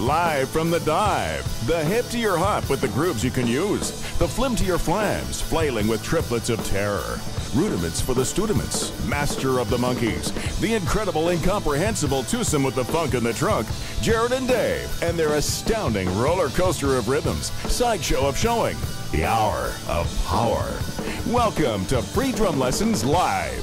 Live from the dive, the hip to your hop with the grooves you can use, the flim to your flams, flailing with triplets of terror, rudiments for the studiments, master of the monkeys, the incredible, incomprehensible twosome with the funk in the trunk, Jared and Dave, and their astounding roller coaster of rhythms, sideshow of showing, the hour of power. Welcome to Free Drum Lessons Live.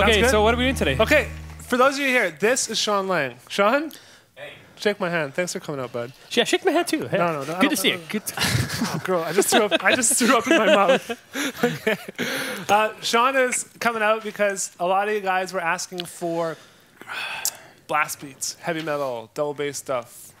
Okay, so what are we doing today? Okay, for those of you here, this is Sean Lang. Sean? Hey. Shake my hand. Thanks for coming out, bud. Yeah, shake my hand too. Hey. No, no, no. Good to see you. Good. Oh, girl, I just threw up in my mouth. Okay. Sean is coming out because a lot of you guys were asking for blast beats, heavy metal, double bass stuff,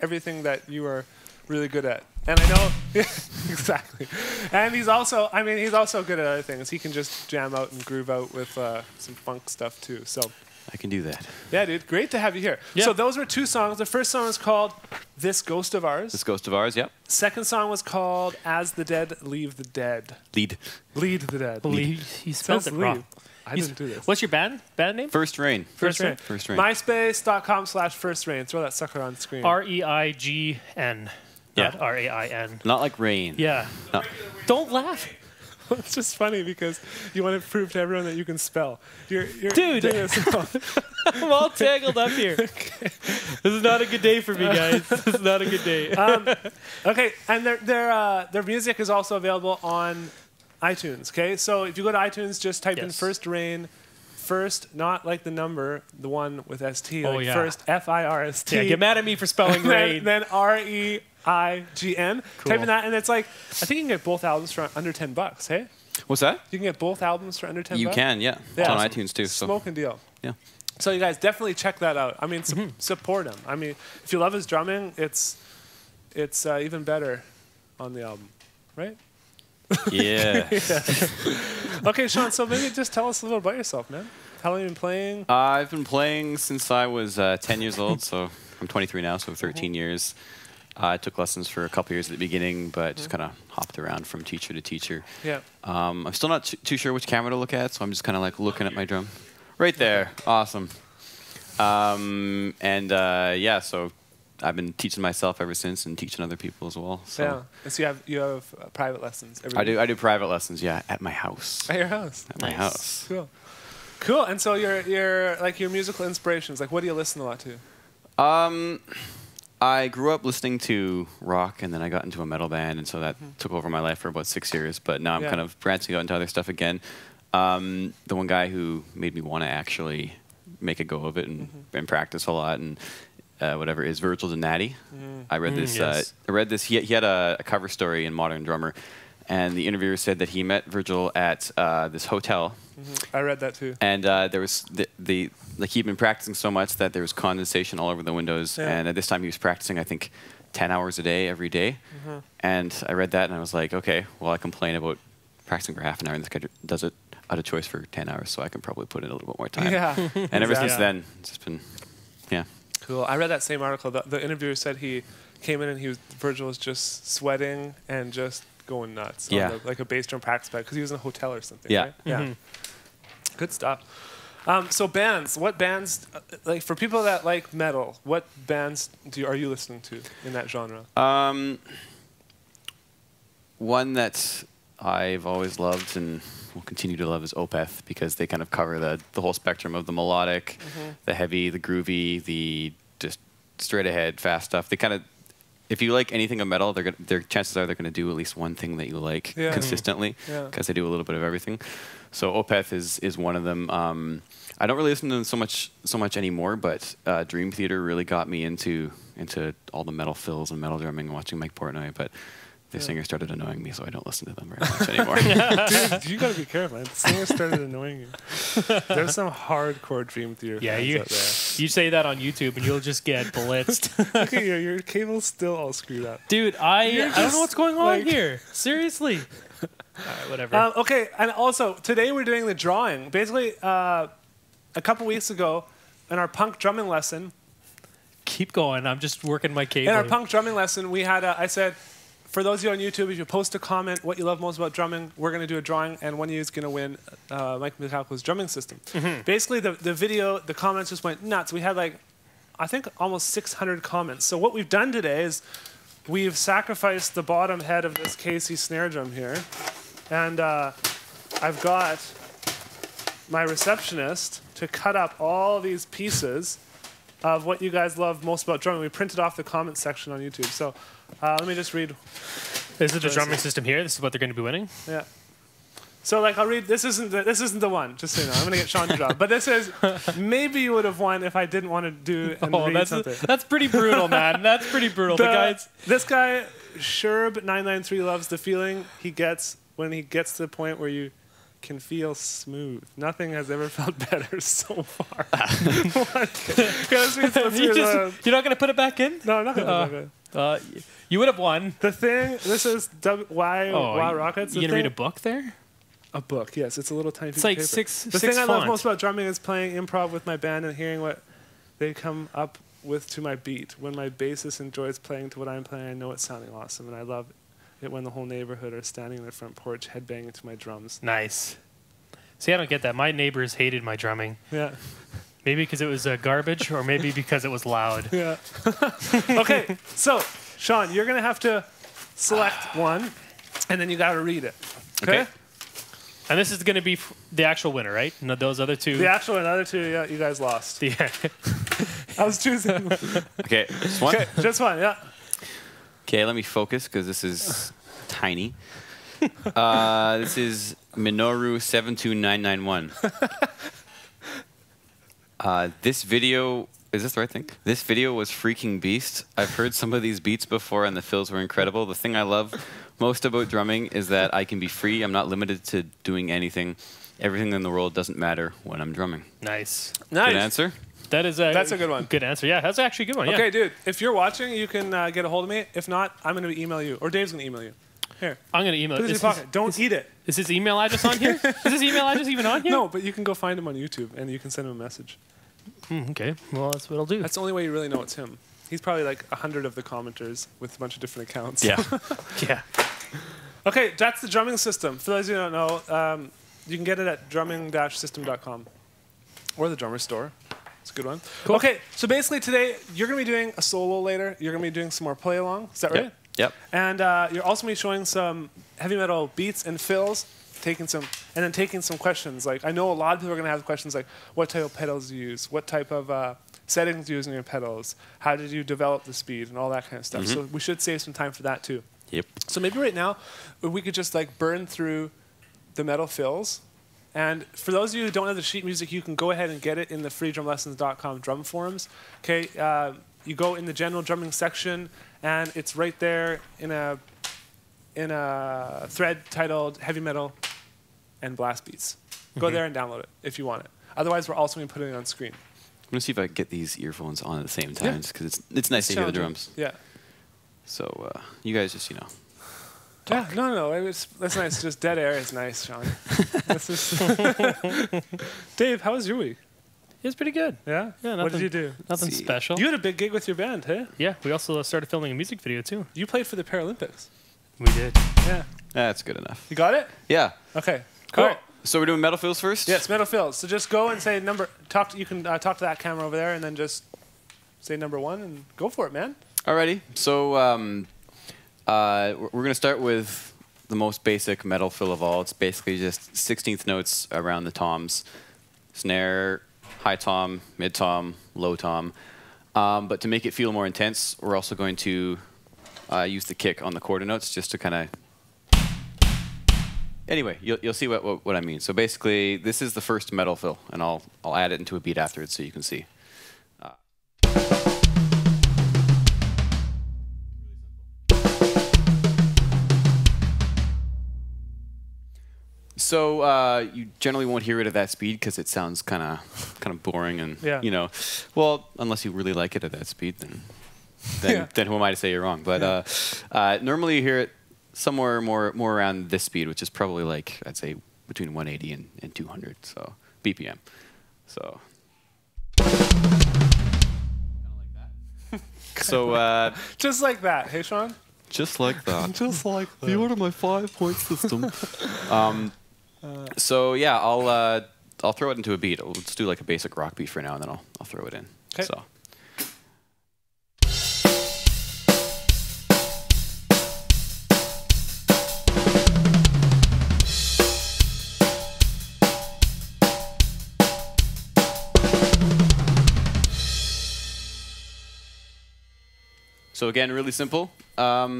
everything that you were really good at. And I know, exactly. And he's also, I mean, he's also good at other things. He can just jam out and groove out with some funk stuff too. So I can do that. Yeah, dude. Great to have you here. Yeah. So those were two songs. The first song was called "This Ghost of Ours." This Ghost of Ours, yep. Second song was called "As the Dead Leave the Dead." Lead. Lead the Dead. Lead. He spells it wrong. I didn't do this. What's your band? Band name? First Reign. First Reign. First Reign. MySpace.com/First Reign. Throw that sucker on screen. REIGN. Yeah. Not RAIN. Not like rain. Yeah. No. Don't laugh. It's just funny because you want to prove to everyone that you can spell. You're dude, I'm all tangled up here. Okay. This is not a good day for me, guys. This is not a good day. Okay, and their music is also available on iTunes. Okay, so if you go to iTunes, just type in First Reign. First, not like the number, the one with ST. Oh, like First, FIRST. Yeah, get mad at me for spelling rain. Then REIGN. Cool. Type in that, and it's like, I think you can get both albums for under $10, hey? What's that? You can get both albums for under 10 bucks. You can, yeah. It's on iTunes, too. Smoking deal. Yeah. So you guys definitely check that out. I mean, support him. I mean, if you love his drumming, it's even better on the album, right? Yeah. Okay, Sean, so maybe just tell us a little about yourself, man. How long have you been playing? I've been playing since I was 10 years old, so I'm 23 now, so 13 years. I took lessons for a couple years at the beginning, but just kind of hopped around from teacher to teacher. Yeah. I'm still not too sure which camera to look at, so I'm just kind of like looking at my drum. Right there. Awesome. Yeah, so I've been teaching myself ever since and teaching other people as well. So. Yeah. And so you have private lessons? I do private lessons, yeah, at my house. At your house? At my house. Cool. Cool. And so your musical inspirations, like what do you listen a lot to? I grew up listening to rock, and then I got into a metal band, and so that took over my life for about 6 years. But now I'm kind of branching out into other stuff again. The one guy who made me want to actually make a go of it and practice a lot and whatever is Virgil Donati. I read this. Yes. I read this. He had a cover story in Modern Drummer, and the interviewer said that he met Virgil at this hotel. I read that too. And there was like he'd been practicing so much that there was condensation all over the windows. Yeah. And at this time he was practicing, I think, 10 hours a day every day. And I read that and I was like, okay, well, I complain about practicing for half an hour and this guy does it out of choice for 10 hours, so I can probably put in a little bit more time. Yeah. And ever since then, it's just been, yeah. Cool. I read that same article. The interviewer said he came in and Virgil was just sweating and just going nuts. Yeah. Like a bass drum practice pad because he was in a hotel or something. Yeah. Right? Yeah. Good stuff. So bands, what bands, like for people that like metal, what bands are you listening to in that genre? One that I've always loved and will continue to love is Opeth, because they kind of cover the whole spectrum of the melodic, the heavy, the groovy, the just straight ahead fast stuff. They kind of, if you like anything of metal, their chances are they're going to do at least one thing that you like consistently, because they do a little bit of everything. So Opeth is one of them. I don't really listen to them so much anymore, but Dream Theater really got me into all the metal fills and metal drumming and watching Mike Portnoy, but the singer started annoying me, so I don't listen to them very much anymore. Dude, you gotta be careful, man. The singer started annoying you. There's some hardcore Dream Theater fans out there. You say that on YouTube and you'll just get blitzed. Look at you, your cable's still all screwed up. Dude, I don't know what's going on here. Seriously. All right, whatever. Okay, and also, today we're doing the drawing. Basically, a couple weeks ago, in our punk drumming lesson... Keep going, I'm just working my cable. In our punk drumming lesson, we had I said, for those of you on YouTube, if you post a comment what you love most about drumming, we're going to do a drawing, and one of you is going to win Mike Metalco's drumming system. Basically, the video, the comments just went nuts. We had, like, I think almost 600 comments. So what we've done today is we've sacrificed the bottom head of this Casey snare drum here. And I've got my receptionist to cut up all these pieces of what you guys love most about drumming. We printed off the comment section on YouTube. So let me just read. This is the drumming system here. This is what they're going to be winning. Yeah. So like I'll read. This isn't the one. Just so you know, I'm going to get Sean to draw. But this is maybe you would have won if I didn't want to do and read something. That's pretty brutal, man. That's pretty brutal. This guy Sherb993 loves the feeling he gets when he gets to the point where you can feel smooth. Nothing has ever felt better so far. You're not going to put it back in? No, I'm not going to put it back in. You would have won. The thing, this is Wild Rockets. You going to read a book there? A book, yes. It's a little tiny piece of paper. It's like six. The thing I love most about drumming is playing improv with my band and hearing what they come up with to my beat. When my bassist enjoys playing to what I'm playing, I know it's sounding awesome, and I love it. When the whole neighborhood are standing in the front porch headbanging to my drums. Nice. See, I don't get that. My neighbors hated my drumming. Yeah. Maybe because it was garbage or maybe because it was loud. Yeah. Okay, so, Sean, you're going to have to select one, and then you got to read it. Okay? And this is going to be the actual winner, right? No, those other two? The actual and other two, yeah, you guys lost. Yeah. I was choosing. Okay, just one? Okay, just one, yeah. Okay, let me focus because this is tiny. This is Minoru 72991. This video, is this the right thing? This video was freaking beast. I've heard some of these beats before and the fills were incredible. The thing I love most about drumming is that I can be free. I'm not limited to doing anything. Everything in the world doesn't matter when I'm drumming. Nice. Nice. Good answer. That is a, that's a good one. Good answer. Yeah, that's actually a good one. Okay, yeah. Dude, if you're watching, you can get a hold of me. If not, I'm going to email you, or Dave's going to email you. Here. I'm going to email it. Don't eat it. Is his email address on here? Is his email address even on here? No, but you can go find him on YouTube, and you can send him a message. Okay, well, that's what I'll do. That's the only way you really know it's him. He's probably like 100 of the commenters with a bunch of different accounts. Yeah. Yeah. Okay, that's the drumming system. For those who don't know, you can get it at drumming-system.com or the drummer store. It's a good one. Cool. Okay, so basically today, you're going to be doing a solo later. You're going to be doing some more play-along. Is that right? Yep. And you're also going to be showing some heavy metal beats and fills, and then taking some questions. Like, I know a lot of people are going to have questions like, what type of pedals do you use? What type of settings do you use in your pedals? How did you develop the speed? And all that kind of stuff. Mm-hmm. So we should save some time for that, too. Yep. So maybe right now, we could just like burn through the metal fills. And for those of you who don't have the sheet music, you can go ahead and get it in the freedrumlessons.com drum forums. Okay, you go in the general drumming section, and it's right there in a thread titled Heavy Metal and Blast Beats. Go there and download it if you want it. Otherwise, we're also going to put it on screen. I'm going to see if I can get these earphones on at the same time, because it's nice to hear the drums. Yeah. So you guys just, you know. Talk. Yeah, no, that's nice. Just dead air is nice, Sean. Dave, how was your week? It was pretty good. Yeah? Yeah, nothing, what did you do? Nothing special. You had a big gig with your band, hey? Yeah, we also started filming a music video, too. You played for the Paralympics. We did. Yeah. That's good enough. You got it? Yeah. Okay, cool. All right. So we're doing metal fills first? Yes, metal fills. So just go and say number, you can talk to that camera over there, and then just say number one and go for it, man. Alrighty. So, we're going to start with the most basic metal fill of all. It's basically just 16th notes around the toms. Snare, high tom, mid tom, low tom. But to make it feel more intense, we're also going to use the kick on the quarter notes just to kind of... Anyway, you'll see what I mean. So basically, this is the first metal fill, and I'll add it into a beat afterwards so you can see. So you generally won't hear it at that speed because it sounds kind of boring and you know, well, unless you really like it at that speed, then who am I to say you're wrong? But normally you hear it somewhere more around this speed, which is probably like I'd say between 180 and 200, so BPM. So just like that, hey Sean. Just like that. Just like that. You order my 5-point system. So yeah, I'll throw it into a beat. Let's do like a basic rock beat for now, and then I'll throw it in. Okay. So. So again, really simple. Now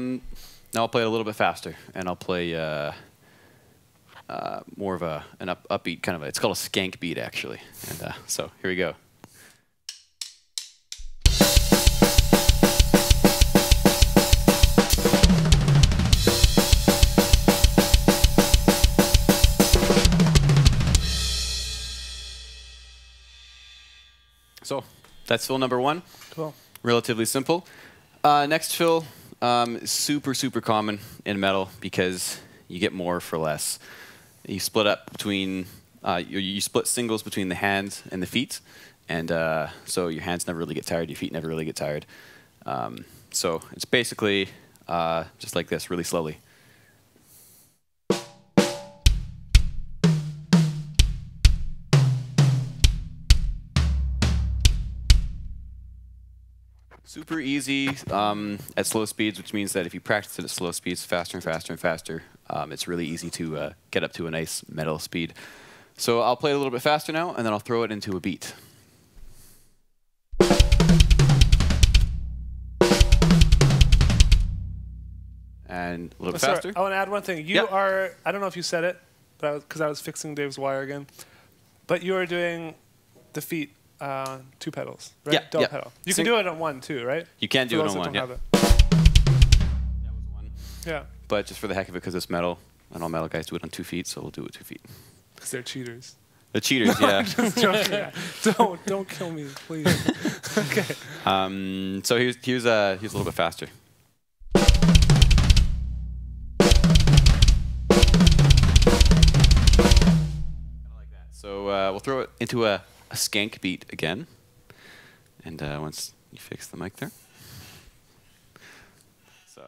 I'll play it a little bit faster, and I'll play. More of an upbeat kind of it's called a skank beat actually, and so here we go. So that's fill number one. Cool. Relatively simple. Next fill, super common in metal because you get more for less. You split up between, you split singles between the hands and the feet, and so your hands never really get tired, your feet never really get tired. So it's basically just like this, really slowly. Super easy at slow speeds, which means that if you practice it at slow speeds, faster and faster and faster, it's really easy to get up to a nice metal speed. So I'll play it a little bit faster now, and then I'll throw it into a beat. And a little bit faster. Sorry, I want to add one thing. You are, I don't know if you said it, because I was fixing Dave's wire again, but you are doing the feet. Two pedals, right? Yeah, double pedal. You can do it on one too, right? You can do it on one. That was one. Yeah. but just for the heck of it, because it's metal, and all metal guys do it on 2 feet, so we'll do it with 2 feet. Because they're cheaters. The cheaters, no, yeah. I'm just joking. Don't kill me, please. Okay. So he was a little bit faster. So we'll throw it into a skank beat again. And once you fix the mic there. So.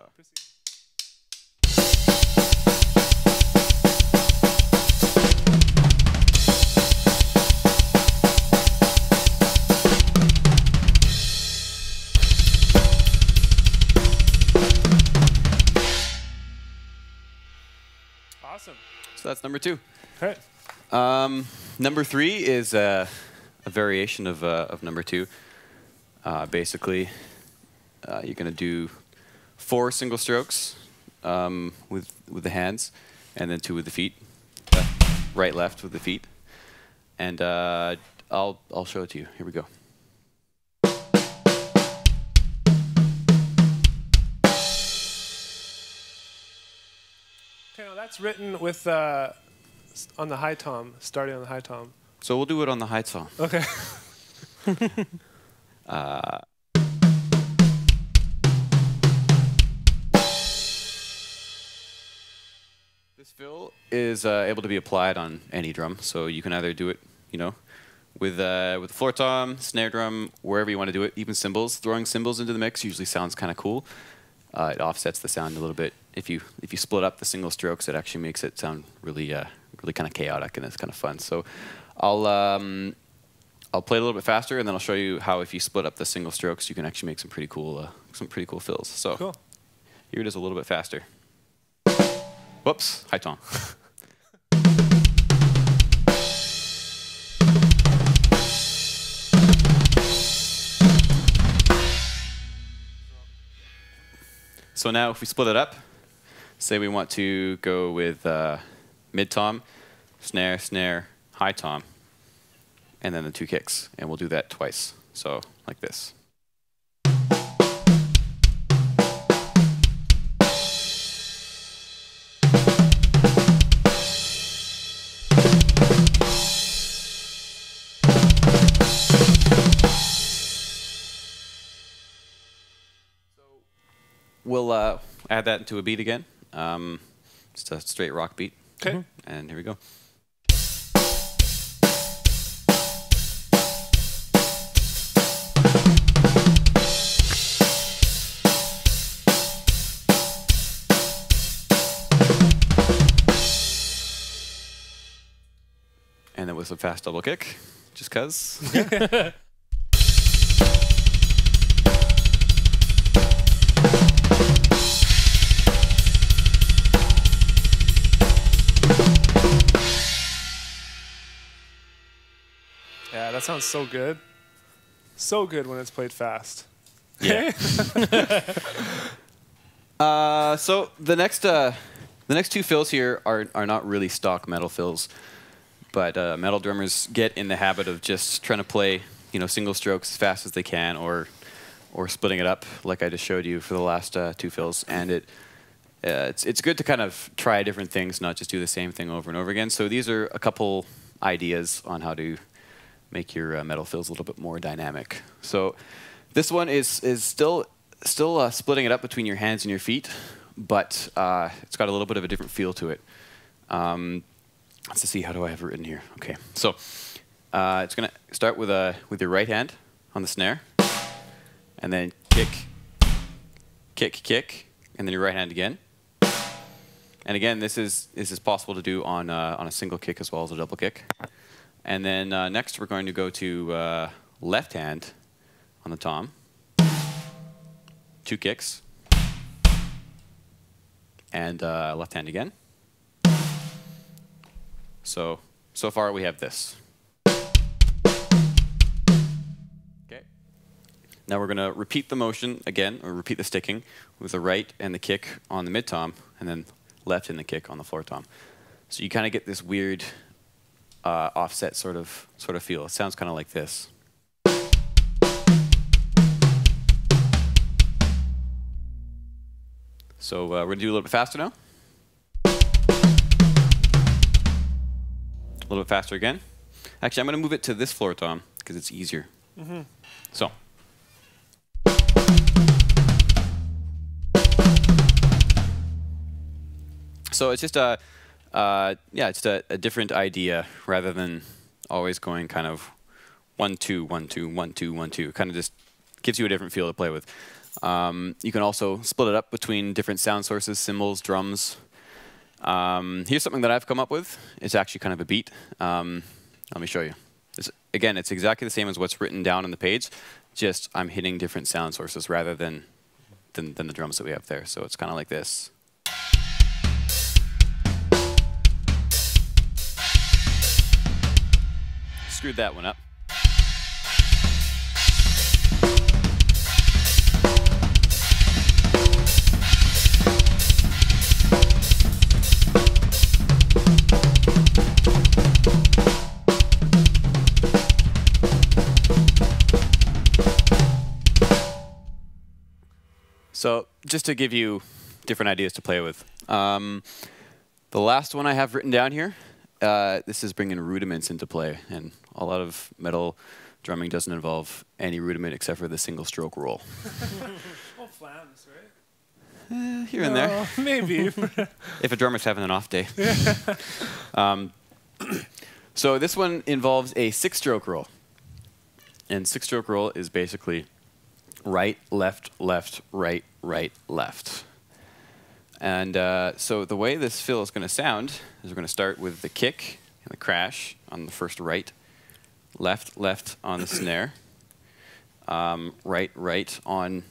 Awesome. So that's number two. All right. Number three is a variation of number two. Basically, you're going to do 4 single strokes with the hands, and then 2 with the feet, right, left with the feet. And I'll show it to you. Here we go. Okay, well, that's written with... on the high tom, starting on the high tom. So we'll do it on the high tom. Okay. This fill is able to be applied on any drum, so you can either do it, you know, with the floor tom, snare drum, wherever you want to do it, even cymbals. Throwing cymbals into the mix usually sounds kind of cool. It offsets the sound a little bit. If you split up the single strokes, it actually makes it sound really really kind of chaotic, and it's kind of fun. So I'll play it a little bit faster, and then I'll show you how if you split up the single strokes, you can actually make some pretty cool fills. So cool. Here it is a little bit faster. Whoops, high tom. So now if we split it up, say we want to go with mid-tom, snare, snare, high tom, and then the 2 kicks. And we'll do that twice, so like this. We'll add that into a beat again. Just a straight rock beat. Okay. And here we go. And then with some fast double kick, just 'cause. That sounds so good. So good when it's played fast. Yeah. So the next 2 fills here are not really stock metal fills, but metal drummers get in the habit of just trying to play, you know, single strokes as fast as they can, or splitting it up like I just showed you for the last 2 fills, and it's good to kind of try different things, not just do the same thing over and over again. So these are a couple ideas on how to make your metal fills a little bit more dynamic. So this one is still splitting it up between your hands and your feet, but it's got a little bit of a different feel to it. Let's see, how do I have it written here? Okay, so it's gonna start with your right hand on the snare, and then kick, kick, kick, and then your right hand again. And again, this is possible to do on a single kick as well as a double kick. And then next, we're going to go to left hand on the tom, 2 kicks, and left hand again. So far we have this. Okay. Now we're going to repeat the motion again, or repeat the sticking, with the right and the kick on the mid tom, and then left and the kick on the floor tom. So you kind of get this weird offset sort of feel. It sounds kind of like this. So we're going to do a little bit faster now. A little bit faster again. Actually, I'm going to move it to this floor, Tom, because it's easier. Mm-hmm. So. So it's just a, yeah, it's a different idea rather than always going kind of 1, 2, 1, 2, 1, 2, 1, 2. Kind of just gives you a different feel to play with. You can also split it up between different sound sources, cymbals, drums. Here's something that I've come up with. It's actually kind of a beat. Let me show you. Again, it's exactly the same as what's written down on the page. Just I'm hitting different sound sources rather than the drums that we have there. So it's kind of like this. Screwed that one up. So just to give you different ideas to play with. The last one I have written down here, this is bringing rudiments into play. And a lot of metal drumming doesn't involve any rudiment except for the single stroke roll. All flams, right? Here and there. Maybe. If a drummer's having an off day. So this one involves a 6-stroke roll. And 6-stroke roll is basically right, left, right, left. And so the way this fill is going to sound is we're going to start with the kick and the crash on the first right, left on the snare, right on,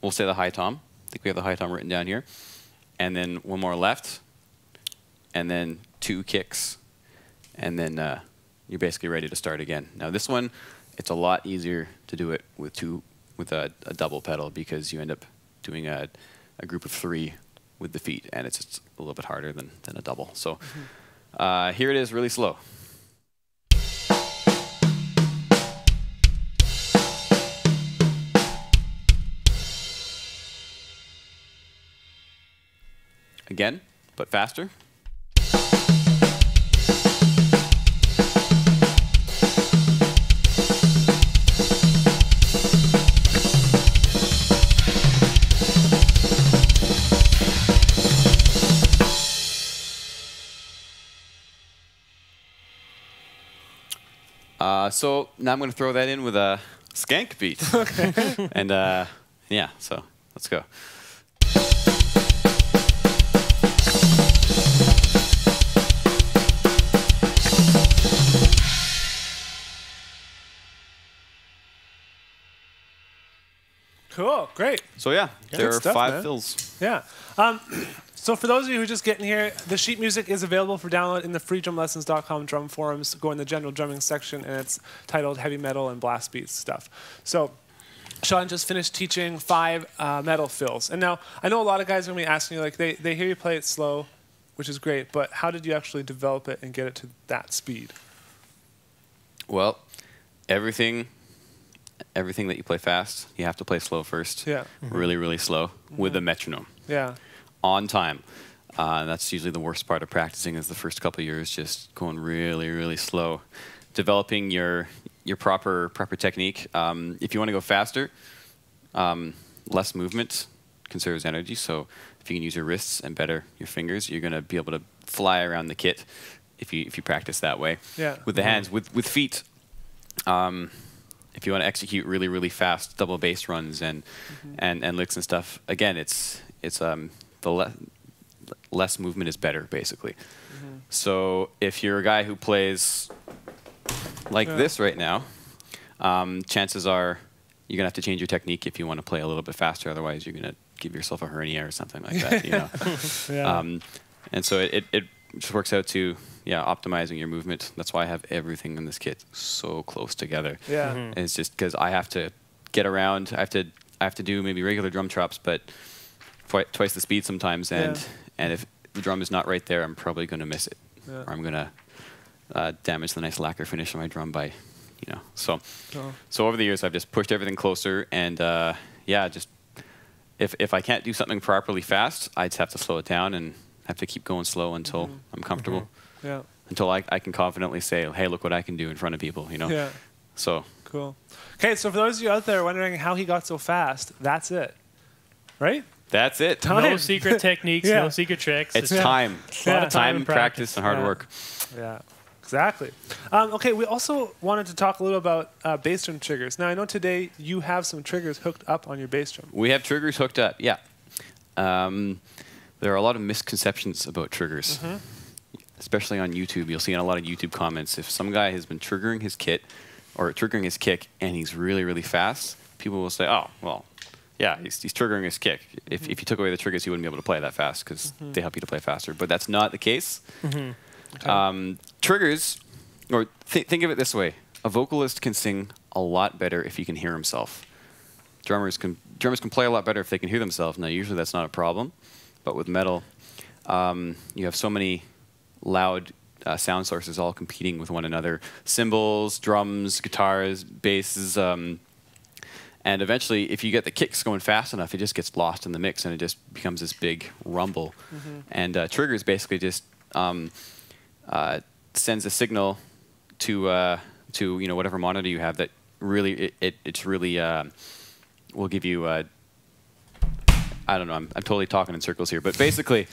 we'll say the high tom. I think we have the high tom written down here. And then one more left, and then 2 kicks. And then you're basically ready to start again. Now this one, it's a lot easier to do it with a double pedal because you end up doing a group of 3 with the feet, and it's just a little bit harder than a double. So here it is really slow. Again, but faster. So now I'm going to throw that in with a skank beat. Okay. And yeah, so let's go. Cool, great. So yeah, there are 5 fills. Yeah. So for those of you who just get in here, the sheet music is available for download in the freedrumlessons.com drum forums. Go in the general drumming section, and it's titled Heavy Metal and Blast Beats stuff. So Sean just finished teaching 5 metal fills. And now, I know a lot of guys are going to be asking you, like, they hear you play it slow, which is great, but how did you actually develop it and get it to that speed? Well, everything that you play fast, you have to play slow first. Yeah. Mm-hmm. Really slow with a metronome. Yeah. On time. That's usually the worst part of practicing is the first couple of years, just going really slow. Developing your proper technique. If you want to go faster, less movement conserves energy. So if you can use your wrists and better your fingers, you're going to be able to fly around the kit if you practice that way. Yeah. With the hands, with feet. If you want to execute really fast double bass runs and licks and stuff, again, it's the less movement is better, basically. So if you're a guy who plays like this right now, chances are you're gonna have to change your technique if you want to play a little bit faster. Otherwise, you're gonna give yourself a hernia or something like that. You know. And so it just works out to optimizing your movement. That's why I have everything in this kit so close together. Yeah. And it's just because I have to get around. I have to do maybe regular drum chops, but twice the speed sometimes. And and if the drum is not right there, I'm probably going to miss it, or I'm going to damage the nice lacquer finish on my drum by, you know. So over the years, I've just pushed everything closer, and yeah, just if I can't do something properly fast, I just have to slow it down and have to keep going slow until I'm comfortable. Yeah. Until I can confidently say, hey, look what I can do in front of people, you know? Yeah. So. Cool. Okay, so for those of you out there wondering how he got so fast, that's it. Right? That's it. Time. No secret techniques, no secret tricks. It's time. A lot of time and practice and hard work. Yeah. Exactly. Okay, we also wanted to talk a little about bass drum triggers. Now, I know today you have some triggers hooked up on your bass drum. We have triggers hooked up, yeah. There are a lot of misconceptions about triggers, especially on YouTube. You'll see in a lot of YouTube comments, if some guy has been triggering his kit or triggering his kick and he's really, really fast, people will say, oh, well, yeah, he's triggering his kick. If you took away the triggers, he wouldn't be able to play that fast because they help you to play faster. But that's not the case. Okay. Triggers, or think of it this way. A vocalist can sing a lot better if he can hear himself. Drummers can play a lot better if they can hear themselves. Now, usually that's not a problem, but with metal, you have so many loud sound sources all competing with one another. Cymbals, drums, guitars, basses, and eventually if you get the kicks going fast enough, it just gets lost in the mix and it just becomes this big rumble. And triggers basically just... sends a signal to whatever monitor you have that really it's really will give you I don't know, I'm totally talking in circles here, but basically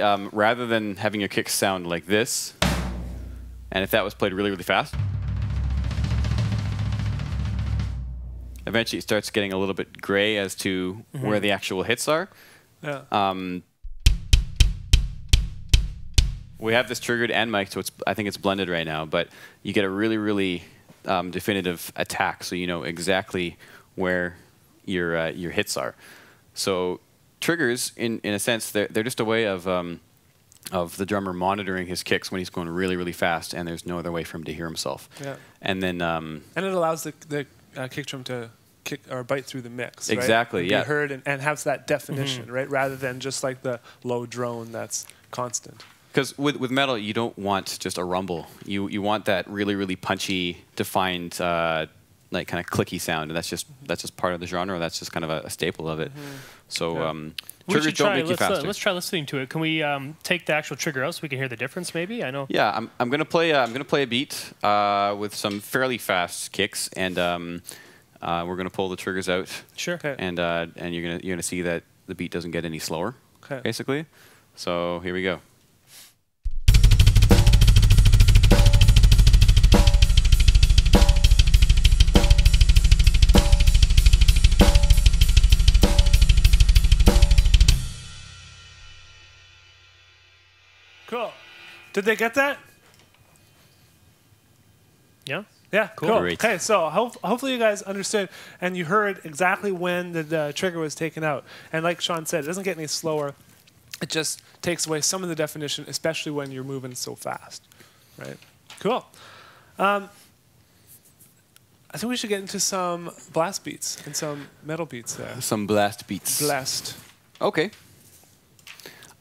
rather than having your kicks sound like this, and if that was played really, really fast, eventually it starts getting a little bit gray as to where the actual hits are. Yeah. We have this triggered and mic'd, so I think it's blended right now, but you get a really, really definitive attack, so you know exactly where your hits are. So triggers, in a sense, they're just a way of the drummer monitoring his kicks when he's going really, really fast, and there's no other way for him to hear himself. Yeah. And then... and it allows the kick drum to... kick or bite through the mix, right? Exactly, and be heard and has that definition, right? Rather than just like the low drone that's constant. Because with metal, you don't want just a rumble. You want that really, really punchy, defined, like kind of clicky sound, and that's just part of the genre. That's just kind of a staple of it. So triggers don't make you faster. Let's try listening to it. Can we take the actual trigger out so we can hear the difference? Maybe I know. Yeah, I'm gonna play a beat with some fairly fast kicks, and we're gonna pull the triggers out. Sure. Okay. And you're gonna see that the beat doesn't get any slower. Okay. Basically, so here we go. Cool. Did they get that? Yeah. Yeah. Cool. Great. Okay. So hopefully you guys understood and you heard exactly when the trigger was taken out. And like Sean said, it doesn't get any slower. It just takes away some of the definition, especially when you're moving so fast. Right. Cool. I think we should get into some blast beats and some metal beats there. Some blast beats. Blast. Okay.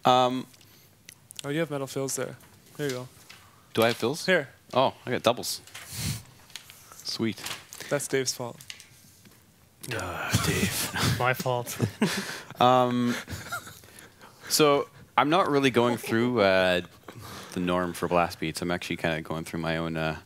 Oh, you have metal fills there. There you go. Do I have fills? Here. Oh, I got doubles. Sweet. That's Dave's fault. Dave. My fault. So I'm not really going through the norm for blast beats. I'm actually kind of going through my own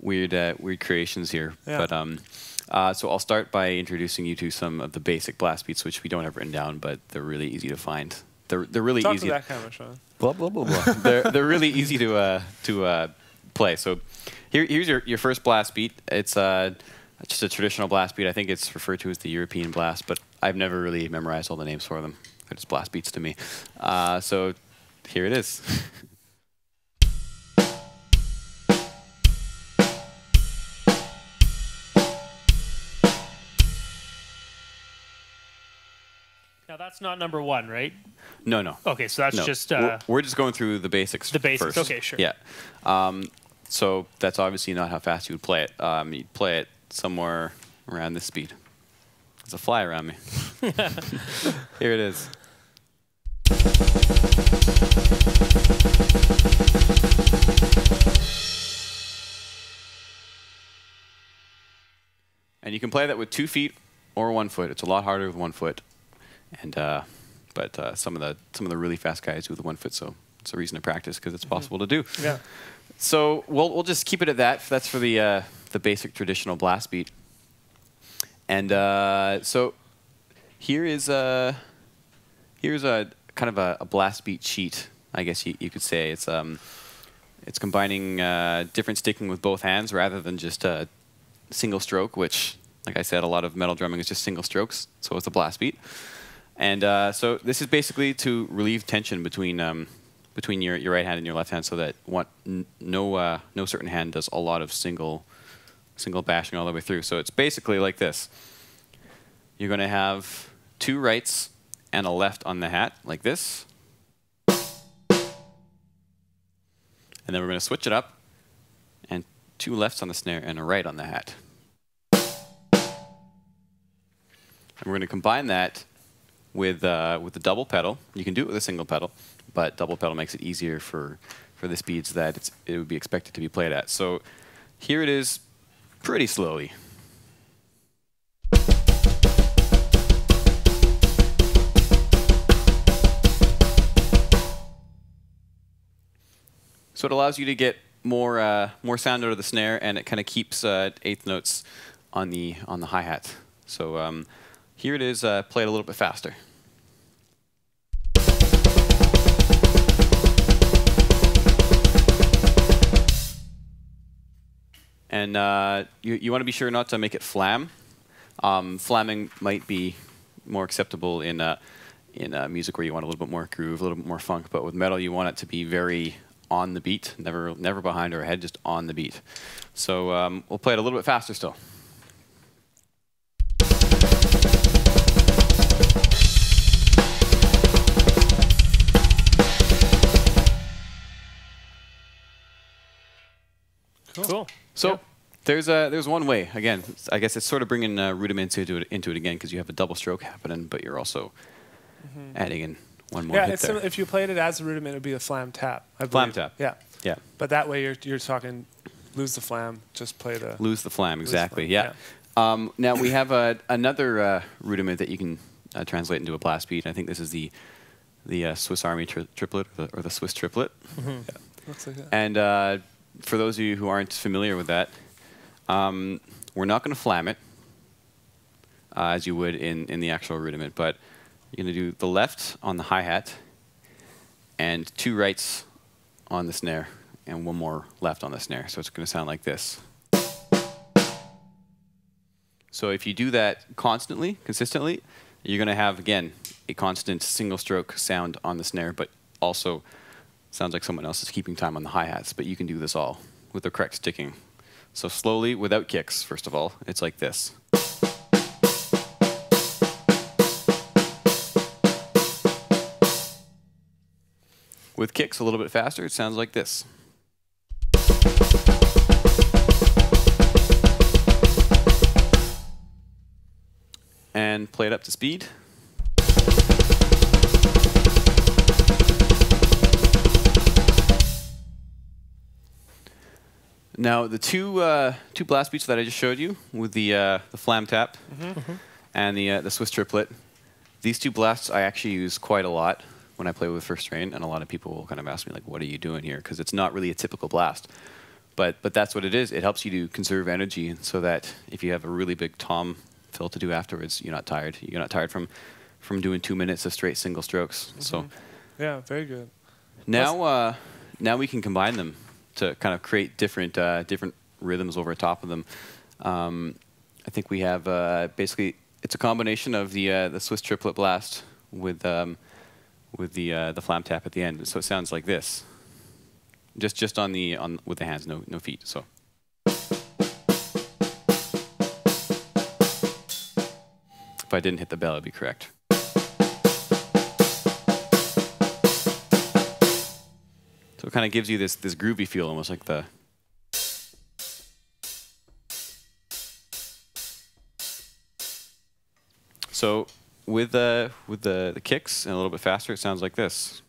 weird creations here. Yeah. But so I'll start by introducing you to some of the basic blast beats, which we don't have written down, but they're really easy to find. They're really Talk easy. To that camera, Sean. Blah blah blah blah. they're really easy to play. So here's your first blast beat. It's just a traditional blast beat. I think it's referred to as the European blast, but I've never really memorized all the names for them. They're just blast beats to me. So here it is. Now that's not number one, right? No, no. Okay, so that's just... we're just going through the basics. The basics, first. Okay, sure. Yeah. So that's obviously not how fast you would play it. You'd play it somewhere around this speed. There's a fly around me. Here it is. And you can play that with 2 feet or one foot. It's a lot harder with one foot, and but some of the really fast guys do with one foot. So it's a reason to practice because it's possible to do. Yeah. So we'll just keep it at that. That's for the basic traditional blast beat. And so here's a kind of a blast beat cheat, I guess you could say. It's combining different sticking with both hands rather than just a single stroke, which, like I said, a lot of metal drumming is just single strokes, so it's a blast beat. And so this is basically to relieve tension between your right hand and your left hand, so that no certain hand does a lot of single bashing all the way through. So it's basically like this. You're going to have two rights and a left on the hat, like this. And then we're going to switch it up, and two lefts on the snare and a right on the hat. And we're going to combine that with the double pedal. You can do it with a single pedal, but double pedal makes it easier for the speeds that it would be expected to be played at. So here it is, pretty slowly. So it allows you to get more sound out of the snare, and it kind of keeps eighth notes on the hi-hat. So here it is, played a little bit faster. And you want to be sure not to make it flam. Flamming might be more acceptable in music where you want a little bit more groove, a little bit more funk. But with metal, you want it to be very on the beat, never behind or ahead, just on the beat. So we'll play it a little bit faster still. Cool. So yeah. There's one way. Again, I guess it's sort of bringing rudiments into it again, because you have a double stroke happening, but you're also adding in one more. Yeah, it's similar. If you played it as a rudiment, it would be the flam tap. I believe. Flam tap. Yeah. Yeah. But that way you're talking lose the flam, just play the lose the flam, exactly. The flam. Yeah. Yeah. Now we have another rudiment that you can translate into a blast beat. I think this is the Swiss Army triplet or the Swiss triplet. Yeah. Looks like that. And for those of you who aren't familiar with that, we're not going to flam it as you would in the actual rudiment, but you're going to do the left on the hi-hat and two rights on the snare and one more left on the snare. So it's going to sound like this. So if you do that consistently, you're going to have, again, a constant single stroke sound on the snare, but also sounds like someone else is keeping time on the hi-hats, but you can do this all with the correct sticking. So slowly, without kicks, first of all, it's like this. With kicks a little bit faster, it sounds like this. And play it up to speed. Now the two blast beats that I just showed you with the flam tap and the Swiss triplet, these two blasts I actually use quite a lot when I play with First Reign, and a lot of people will kind of ask me, like, what are you doing here? Because it's not really a typical blast, but that's what it is. It helps you to conserve energy so that if you have a really big tom fill to do afterwards, you're not tired. You're not tired from doing 2 minutes of straight single strokes. So yeah, very good. Now we can combine them to kind of create different rhythms over top of them. I think we have basically it's a combination of the Swiss triplet blast with the flam tap at the end. So it sounds like this. Just on with the hands, no feet. So. If I didn't hit the bell, it'd be correct. So it kind of gives you this groovy feel, almost like the. So with the kicks and a little bit faster, it sounds like this.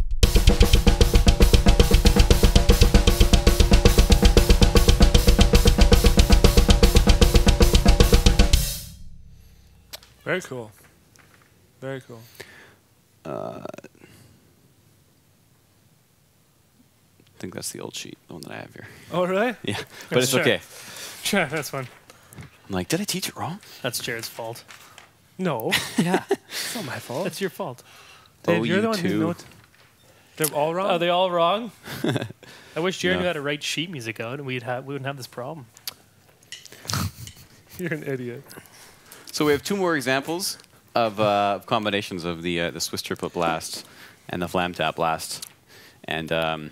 Very cool. Very cool. I think that's the old sheet, the one that I have here. Oh, really? Yeah, but it's okay. Sure, that's fine. I'm like, did I teach it wrong? That's Jared's fault. No. Yeah. It's not my fault. It's your fault. Dave, you're the one who knows. They're all wrong? Are they all wrong? I wish Jared knew how to write sheet music out, and we wouldn't have this problem. You're an idiot. So we have two more examples of combinations of the Swiss triplet blast and the flam tap blast, and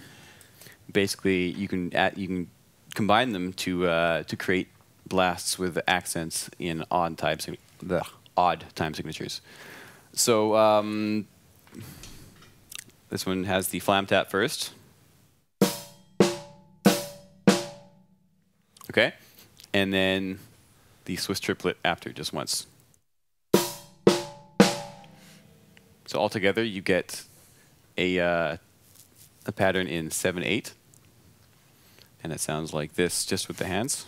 basically you can combine them to create blasts with accents in odd types, the odd time signatures. So this one has the flam tap first. Okay, and then the Swiss triplet after, just once. So altogether, you get a pattern in 7/8, and it sounds like this, just with the hands.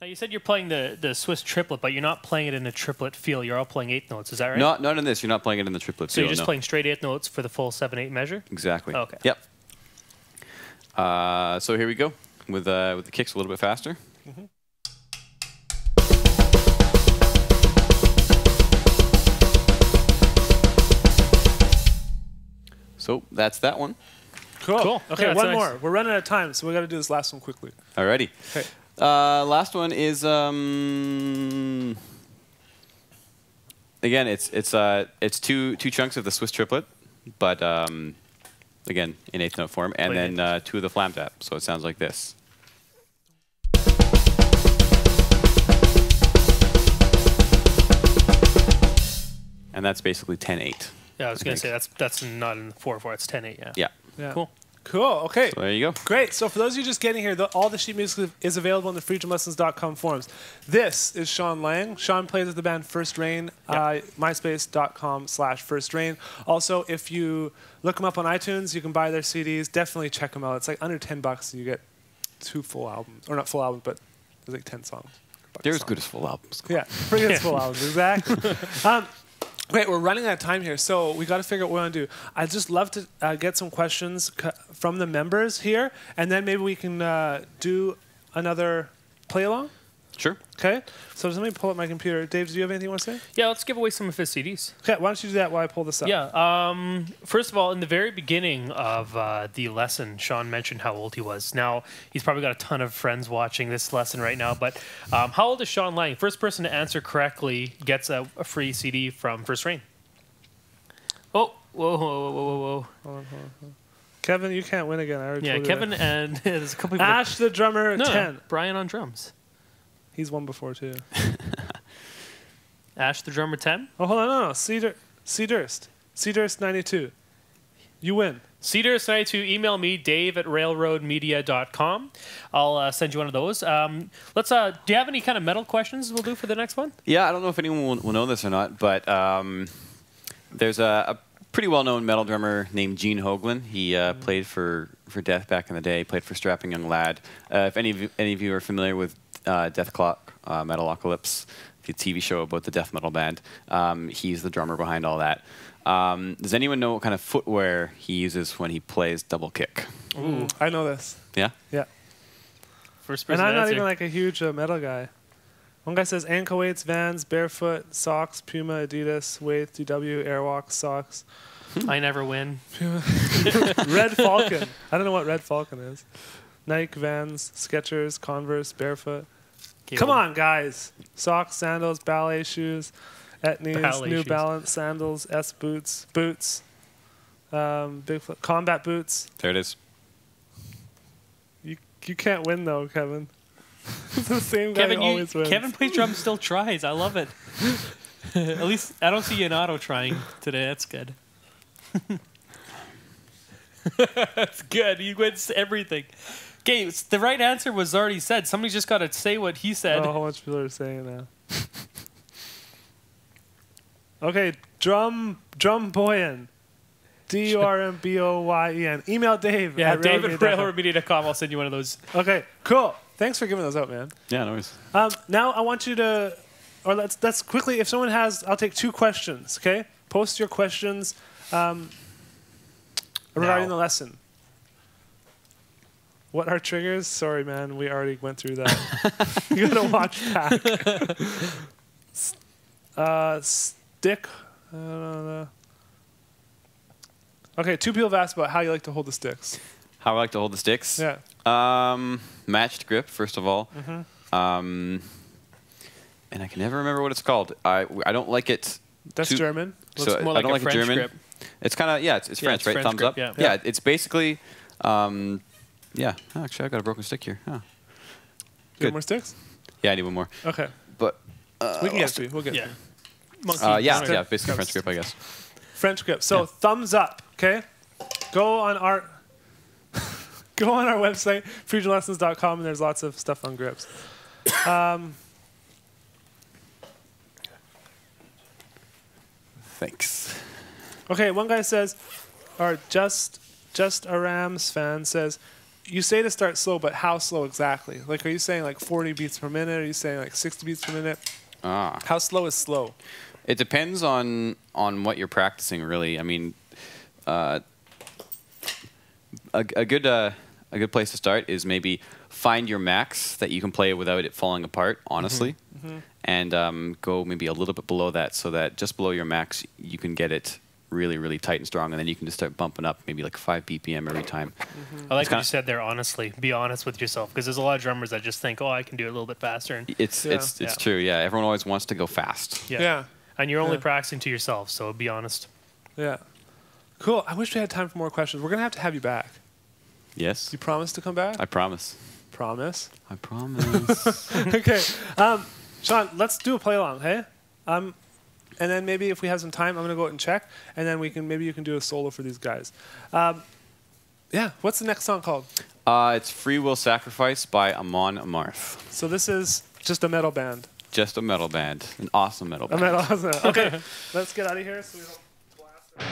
Now you said you're playing the Swiss triplet, but you're not playing it in a triplet feel. You're all playing eighth notes, is that right? Not in this. You're not playing it in the triplet feel. So you're just playing straight eighth notes for the full 7/8 measure. Exactly. Okay. Yep. So here we go with the kicks a little bit faster. Mm-hmm. So that's that one. Cool. Cool. Okay, yeah, one more. We're running out of time, so we got to do this last one quickly. Alrighty. Okay. Last one is again it's two chunks of the Swiss triplet, but again in eighth note form, and then two of the flam tap. So it sounds like this. And that's basically 10/8. Yeah, I was gonna say that's not in the 4/4. It's 10/8. Yeah. Yeah. Yeah. Cool. Cool. Okay. So there you go. Great. So for those of you just getting here, all the sheet music is available on the freedrumlessons.com forums. This is Sean Lang. Sean plays with the band First Reign. Yep. MySpace.com/First Reign. Also, if you look them up on iTunes, you can buy their CDs. Definitely check them out. It's like under $10. You get 2 full albums, or not full albums, but there's like 10 songs. They're as good as full albums. Yeah, pretty good as full albums. Exactly. Great, we're running out of time here, so we got to figure out what we want to do. I'd just love to get some questions from the members here, and then maybe we can do another play-along? Sure. Okay, so let me pull up my computer. Dave, do you have anything you want to say? Yeah, let's give away some of his CDs. Okay, why don't you do that while I pull this up? Yeah, first of all, in the very beginning of the lesson, Sean mentioned how old he was. Now, he's probably got a ton of friends watching this lesson right now, but how old is Sean Lang? First person to answer correctly gets a free CD from First Reign. Oh, whoa, whoa, whoa, whoa, whoa. Hold on, hold on, hold on. Kevin, you can't win again. I already told you Kevin that. And there's a couple people. Ash the drummer, no, 10. No, Brian on drums. He's won before, too. Ash the drummer, 10? Oh, hold on. No. Cedurst. Cedurst, 92. You win. Cedurst, 92. Email me, dave@railroadmedia.com. I'll send you one of those. Let's. Do you have any kind of metal questions we'll do for the next one? Yeah, I don't know if anyone will know this or not, but there's a pretty well-known metal drummer named Gene Hoglan. He played for Death back in the day. He played for Strapping Young Lad. If any of you are familiar with Death Clock, Metalocalypse, the TV show about the death metal band. He's the drummer behind all that. Does anyone know what kind of footwear he uses when he plays double kick? Ooh, I know this. Yeah? Yeah. First person and I'm not even like a huge metal guy. One guy says ankle weights, Vans, barefoot, socks, Puma, Adidas, weights, DW, Airwalk, socks. I never win. Puma. Red Falcon. I don't know what Red Falcon is. Nike, Vans, Skechers, Converse, barefoot. Come on, guys. Socks, sandals, ballet shoes, etnies, New Balance, sandals, S boots, Bigfoot, combat boots. There it is. You can't win, though, Kevin. It's the same guy who always wins. Kevin plays drums, still tries. I love it. At least I don't see you in auto trying today. That's good. That's good. He wins everything. Okay, the right answer was already said. Somebody's just got to say what he said. Oh, how much people are saying now. Okay, Drumboyan. D-U-R-M-B-O-Y-E-N. Email Dave. Yeah, Dave at railroadmedia.com. I'll send you one of those. Okay, cool. Thanks for giving those out, man. Yeah, no worries. Now I want you to, or let's quickly, if someone has, I'll take 2 questions, okay? Post your questions regarding the lesson. What are triggers? Sorry, man. We already went through that. You got to watch back. Stick. I don't know. Okay, 2 people have asked about how you like to hold the sticks. How I like to hold the sticks? Yeah. Matched grip, first of all. Mm-hmm. And I can never remember what it's called. I don't like it. That's German. So it's more like I don't like French German. Grip. It's kind of, yeah, it's French, right? French thumbs grip, up. Yeah. Yeah, it's basically, yeah. Oh, actually, I've got a broken stick here. Huh. Good. Need more sticks? Yeah, I need one more. Okay. But we can get to you. We'll get to you. Monkey. Yeah, basically French grip, I guess. French grip. So thumbs up, okay? Go on our website, FreedomLessons.com, and there's lots of stuff on grips. Thanks. Okay, one guy says, or just a Rams fan says, you say to start slow, but how slow exactly? Like, are you saying like 40 beats per minute? Are you saying like 60 beats per minute? How slow is slow? It depends on what you're practicing, really. I mean, a good place to start is maybe find your max that you can play without it falling apart, honestly, and go maybe a little bit below that, so that just below your max you can get it really, really tight and strong, and then you can just start bumping up maybe like 5 BPM every time. I like what you said there. Honestly, be honest with yourself, because there's a lot of drummers that just think, oh, I can do it a little bit faster. And it's true. Yeah, everyone always wants to go fast. Yeah, and you're only practicing to yourself, so be honest. Yeah, cool. I wish we had time for more questions. We're gonna have to have you back. Yes. You promise to come back? I promise. Promise? I promise. Okay, Sean, let's do a play along, hey? And then maybe if we have some time, I'm gonna go out and check, and then we can maybe you can do a solo for these guys. Yeah, what's the next song called? It's Free Will Sacrifice by Amon Amarth. So this is just a metal band. Just a metal band, an awesome metal band. Okay, let's get out of here so we don't blast it.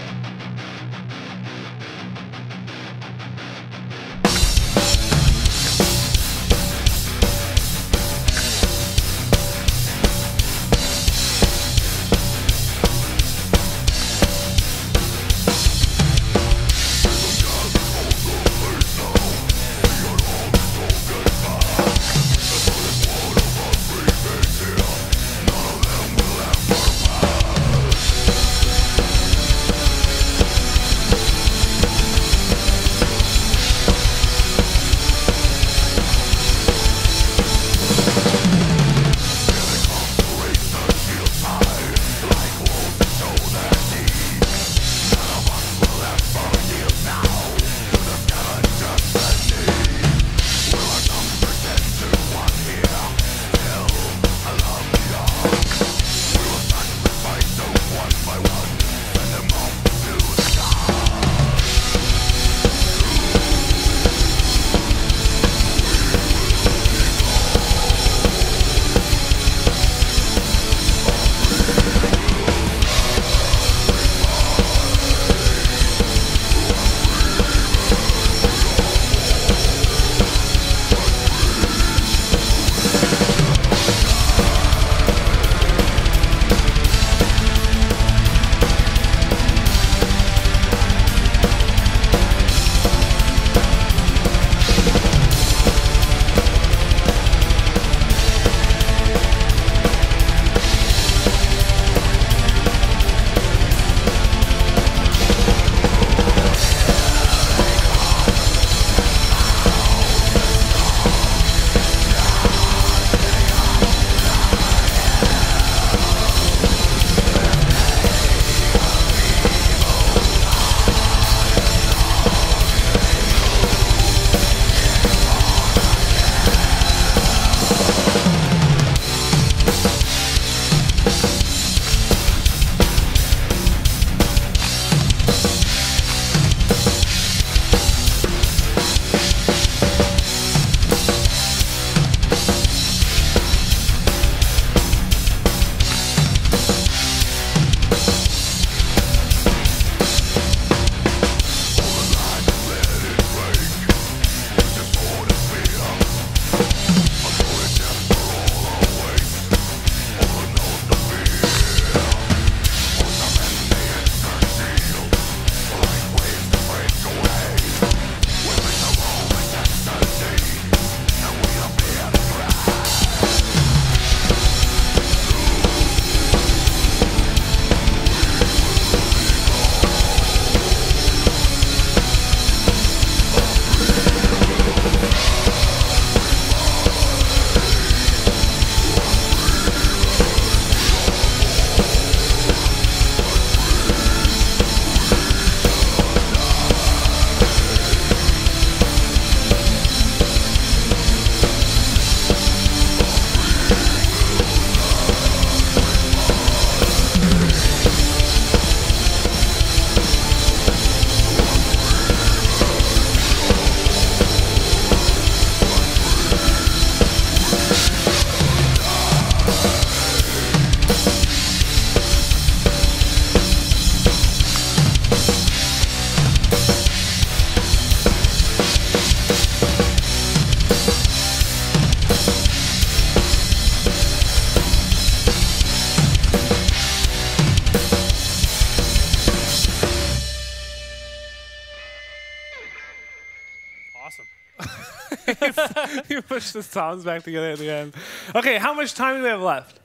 awesome. You push the songs back together at the end. Okay, how much time do we have left?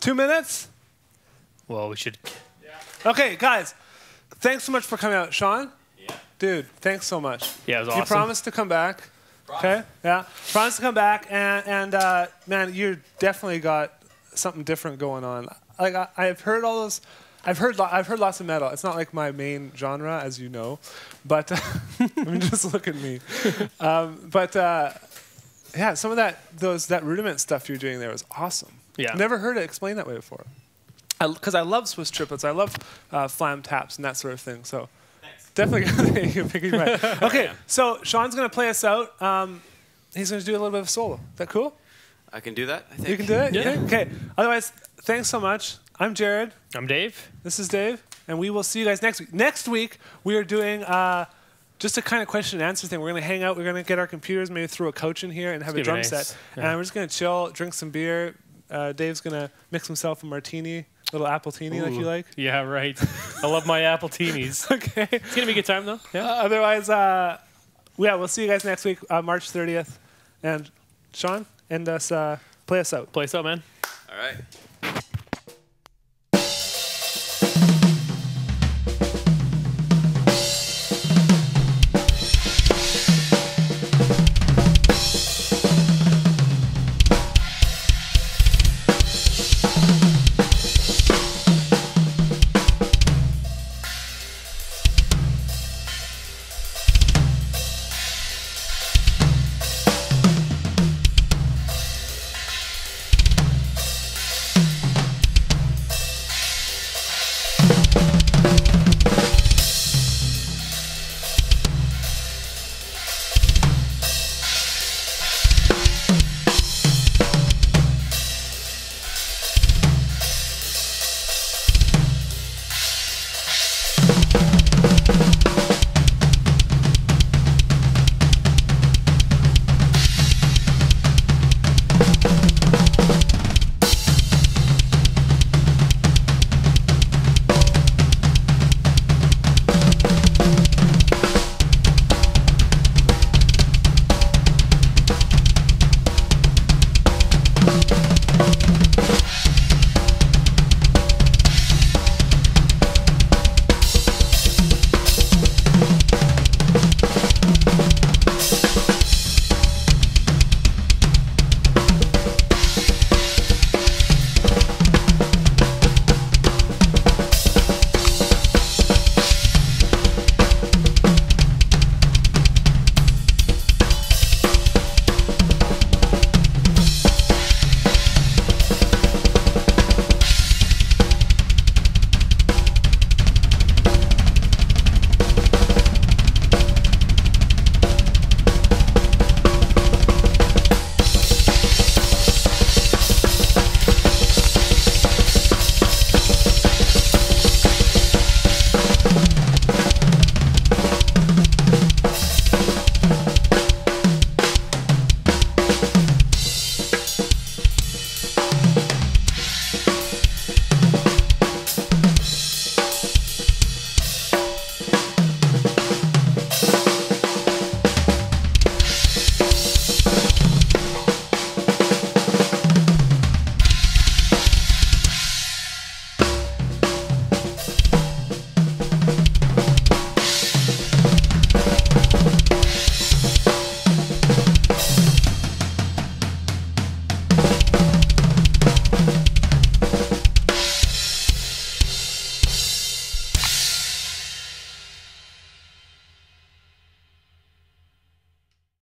2 minutes? Well, we should. Yeah. Okay, guys, thanks so much for coming out. Sean? Yeah. Dude, thanks so much. Yeah, it was awesome. You promised to come back. Okay? Yeah. Promise to come back, and man, you definitely got something different going on. Like I've heard all those. I've heard lots of metal. It's not like my main genre, as you know, but I mean, just look at me. Yeah, some of that rudiment stuff you're doing there was awesome. Yeah, never heard it explained that way before. Because I love Swiss triplets, I love flam taps and that sort of thing. So thanks. Definitely, you're picking right. Okay, so Sean's gonna play us out. He's gonna do a little bit of solo. Is that cool? I can do that. I think. You can do it. Yeah. Okay. Otherwise, thanks so much. I'm Jared. I'm Dave. This is Dave, and we will see you guys next week. Next week, we are doing just a kind of question and answer thing. We're going to hang out. We're going to get our computers, maybe throw a couch in here, and have a drum set. Yeah. And we're just going to chill, drink some beer. Dave's going to mix himself a martini, little appletini like you like. Yeah, right. I love my appletinis. Okay. It's going to be a good time, though. Yeah. Otherwise, yeah, we'll see you guys next week, March 30th. And Sean, play us out. Play us out, man. All right.